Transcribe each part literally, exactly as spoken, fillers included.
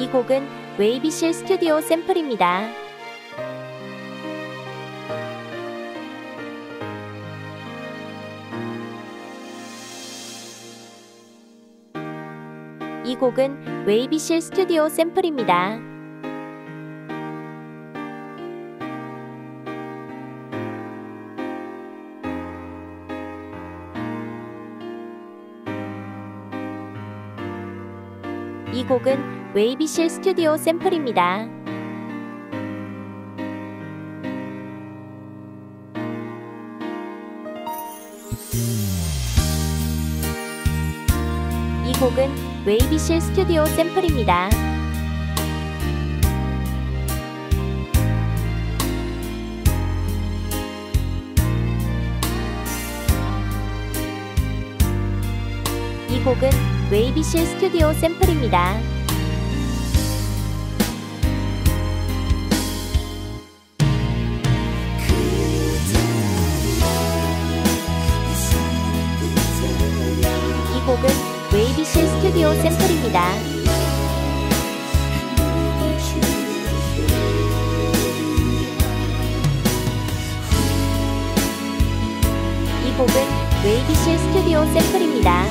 이 곡은 웨이비씰 스튜디오 샘플입니다. 이 곡은 웨이비씰 스튜디오 샘플입니다. 이 곡은 웨이비씰 스튜디오 샘플입니다. 이 곡은 웨이비씰 스튜디오 샘플입니다. 이 곡은 웨이비씰 스튜디오 샘플입니다. 이 곡은 웨이비씰 스튜디오 샘플입니다. 이 곡은 웨이비씰 스튜디오 샘플입니다.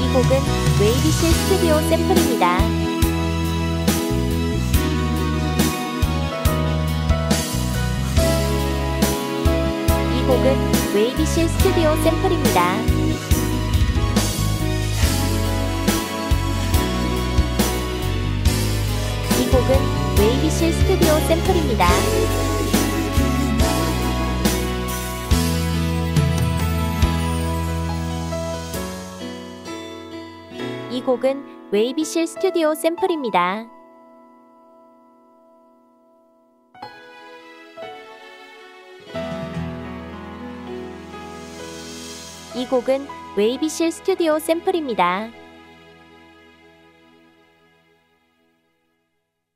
이 곡은 웨이비씰 스튜디오 샘플입니다. 이 곡은 웨이비씰 스튜디오 샘플입니다. 이 곡은 웨이비씰 스튜디오 샘플입니다. 이 곡은 웨이비씰 스튜디오 샘플입니다. 이 곡은 웨이비씰 스튜디오 샘플입니다.